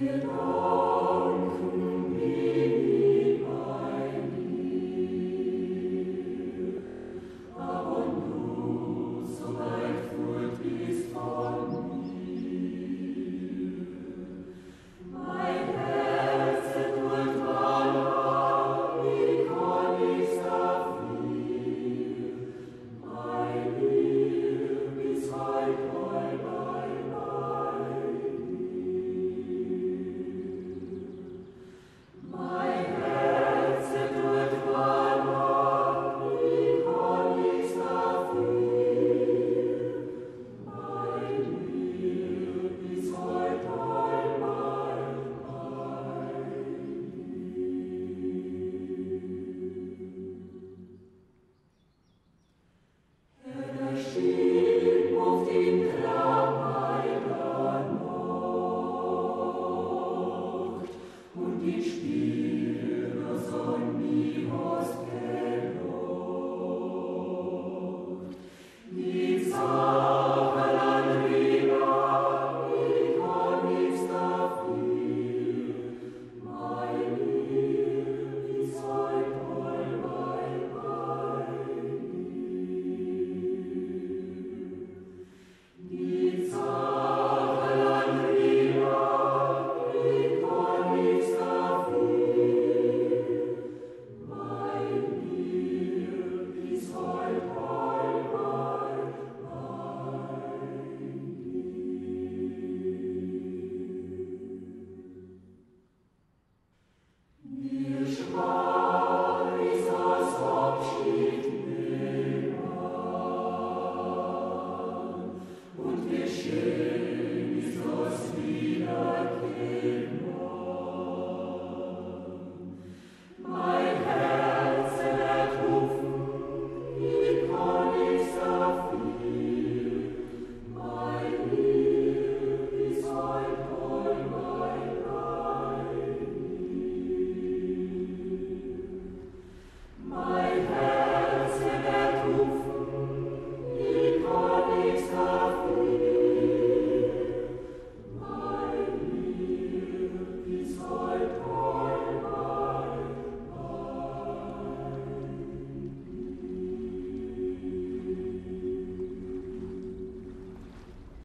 You